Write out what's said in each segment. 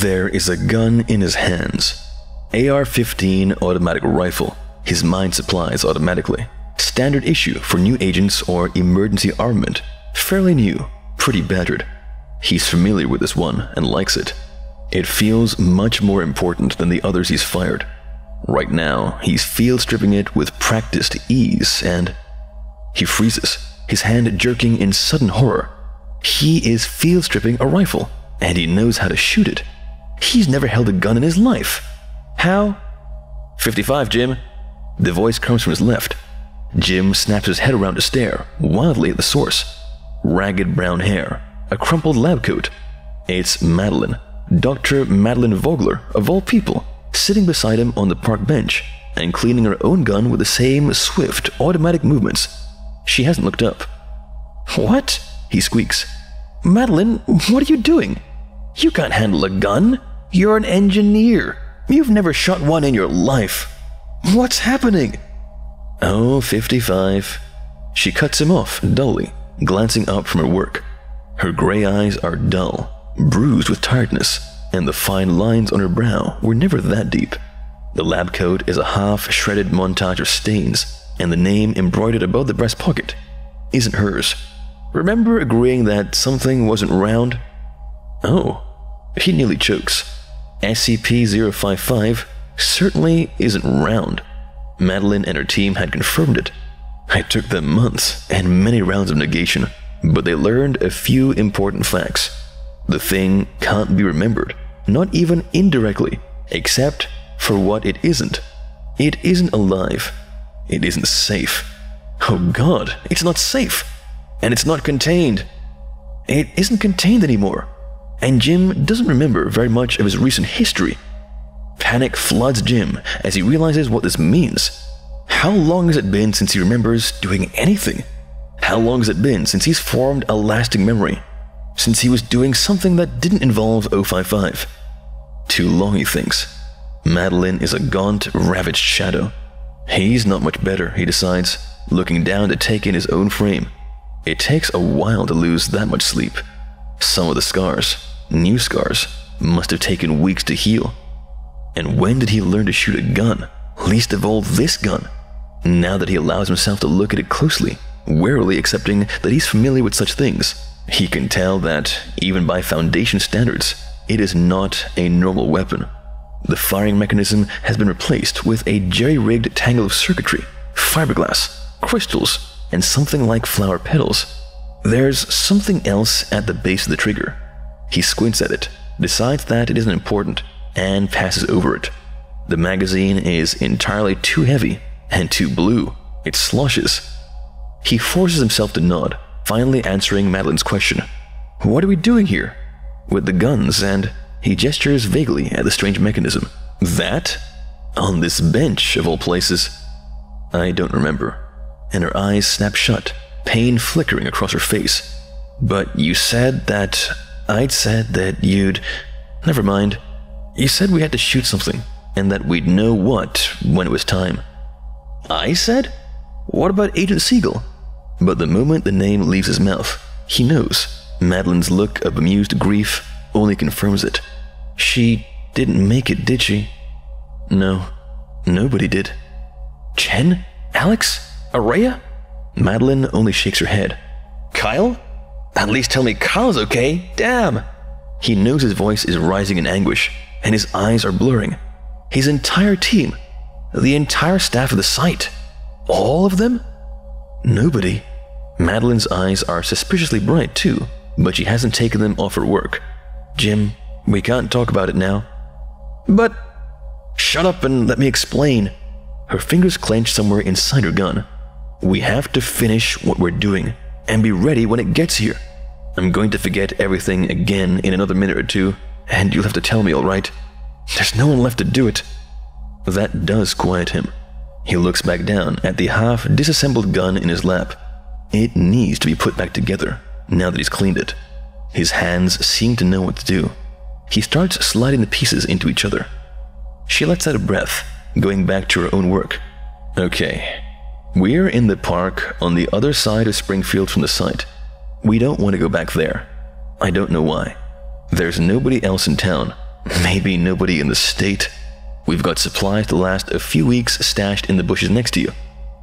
There is a gun in his hands. AR-15 automatic rifle. His mind supplies automatically. Standard issue for new agents or emergency armament. Fairly new, pretty battered. He's familiar with this one and likes it. It feels much more important than the others he's fired. Right now, he's field-stripping it with practiced ease and… He freezes, his hand jerking in sudden horror. He is field-stripping a rifle, and he knows how to shoot it. He's never held a gun in his life. How? 55, Jim. The voice comes from his left. Jim snaps his head around to stare, wildly at the source. Ragged brown hair, a crumpled lab coat. It's Madeline, Dr. Madeline Vogler, of all people, sitting beside him on the park bench and cleaning her own gun with the same swift, automatic movements. She hasn't looked up. "What?" he squeaks. "Madeline, what are you doing? You can't handle a gun. You're an engineer. You've never shot one in your life. What's happening?" "Oh, 55." She cuts him off dully, glancing up from her work. Her gray eyes are dull, bruised with tiredness, and the fine lines on her brow were never that deep. The lab coat is a half-shredded montage of stains, and the name embroidered above the breast pocket isn't hers. Remember agreeing that something wasn't round? Oh, he nearly chokes. SCP-055 certainly isn't round. Madeline and her team had confirmed it. It took them months and many rounds of negation, but they learned a few important facts. The thing can't be remembered, not even indirectly, except for what it isn't. It isn't alive. It isn't safe. Oh God, it's not safe. And it's not contained. It isn't contained anymore. And Jim doesn't remember very much of his recent history. Panic floods Jim as he realizes what this means. How long has it been since he remembers doing anything? How long has it been since he's formed a lasting memory? Since he was doing something that didn't involve 055? Too long, he thinks. Madeline is a gaunt, ravaged shadow. He's not much better, he decides, looking down to take in his own frame. It takes a while to lose that much sleep. Some of the scars, new scars, must have taken weeks to heal. And when did he learn to shoot a gun? Least of all this gun. Now that he allows himself to look at it closely, warily accepting that he's familiar with such things, he can tell that, even by Foundation standards, it is not a normal weapon. The firing mechanism has been replaced with a jerry-rigged tangle of circuitry, fiberglass, crystals, and something like flower petals. There's something else at the base of the trigger. He squints at it, decides that it isn't important, and passes over it. The magazine is entirely too heavy and too blue. It sloshes. He forces himself to nod, finally answering Madeline's question. "What are we doing here? With the guns and..." He gestures vaguely at the strange mechanism. "That? On this bench, of all places?" "I don't remember." And her eyes snap shut, pain flickering across her face. "But you said that... I'd said that you'd... Never mind. You said we had to shoot something, and that we'd know what when it was time." "I said? What about Agent Siegel?" But the moment the name leaves his mouth, he knows. Madeline's look of amused grief only confirms it. "She didn't make it, did she?" "No. Nobody did." "Chen? Alex? Araya?" Madeline only shakes her head. "Kyle? At least tell me Kyle's okay, damn!" He knows his voice is rising in anguish, and his eyes are blurring. His entire team, the entire staff of the site, all of them? Nobody. Madeline's eyes are suspiciously bright too, but she hasn't taken them off her work. "Jim, we can't talk about it now." "But..." "Shut up and let me explain." Her fingers clench somewhere inside her gun. "We have to finish what we're doing, and be ready when it gets here. I'm going to forget everything again in another minute or two, and you'll have to tell me, all right? There's no one left to do it." That does quiet him. He looks back down at the half-disassembled gun in his lap. It needs to be put back together, now that he's cleaned it. His hands seem to know what to do. He starts sliding the pieces into each other. She lets out a breath, going back to her own work. "Okay. We're in the park on the other side of Springfield from the site. We don't want to go back there. I don't know why. There's nobody else in town, Maybe nobody in the state. We've got supplies to last a few weeks stashed in the bushes next to you.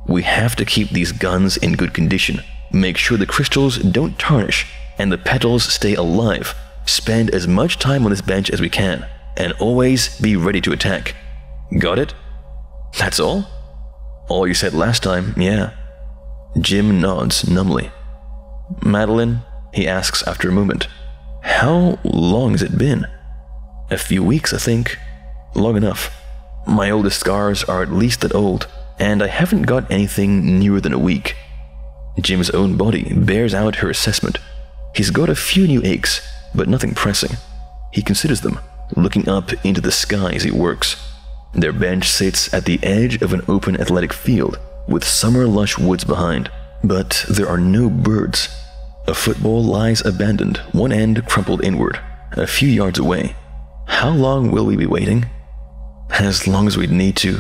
We have to keep these guns in good condition. Make sure the crystals don't tarnish and the petals stay alive. Spend as much time on this bench as we can, and always be ready to attack. Got it? That's all? All you said last time, yeah. Jim nods numbly. Madeline, he asks after a moment, how long has it been? A few weeks, I think. Long enough. My oldest scars are at least that old, and I haven't got anything newer than a week. Jim's own body bears out her assessment. He's got a few new aches, but nothing pressing. He considers them, looking up into the sky as he works. Their bench sits at the edge of an open athletic field, with summer lush woods behind, but there are no birds. A football lies abandoned, one end crumpled inward, a few yards away. How long will we be waiting? As long as we'd need to.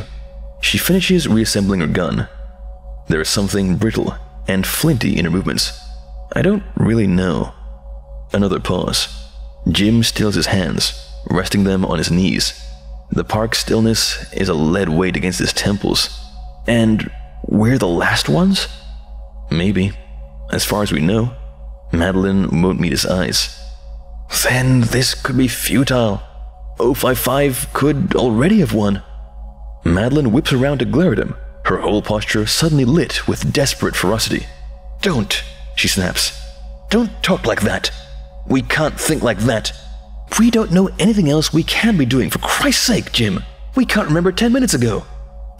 She finishes reassembling her gun. There is something brittle and flinty in her movements. I don't really know. Another pause. Jim stills his hands, resting them on his knees. The park's stillness is a lead weight against his temples. And we're the last ones? Maybe. As far as we know. Madeline won't meet his eyes. Then this could be futile. 055 could already have won. Madeline whips around to glare at him, her whole posture suddenly lit with desperate ferocity. Don't, she snaps. Don't talk like that. We can't think like that. We don't know anything else we can be doing, for Christ's sake, Jim. We can't remember 10 minutes ago.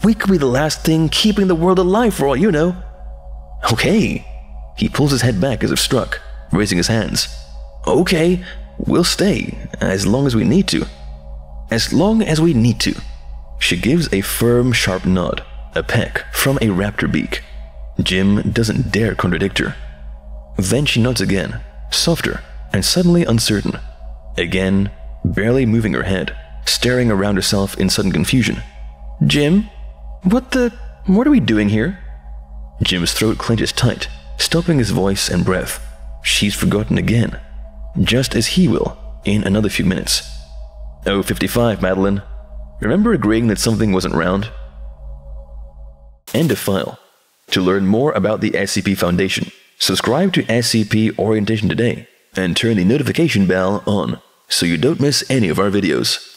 We could be the last thing keeping the world alive for all you know. Okay. He pulls his head back as if struck, raising his hands. Okay, we'll stay, as long as we need to. As long as we need to. She gives a firm, sharp nod, a peck from a raptor beak. Jim doesn't dare contradict her. Then she nods again, softer and suddenly uncertain. Again, barely moving her head, staring around herself in sudden confusion. Jim? What are we doing here? Jim's throat clenches tight, stopping his voice and breath. She's forgotten again, just as he will in another few minutes. 055, Madeline. Remember agreeing that something wasn't round? End of file. To learn more about the SCP Foundation, subscribe to SCP Orientation today and turn the notification bell on so you don't miss any of our videos.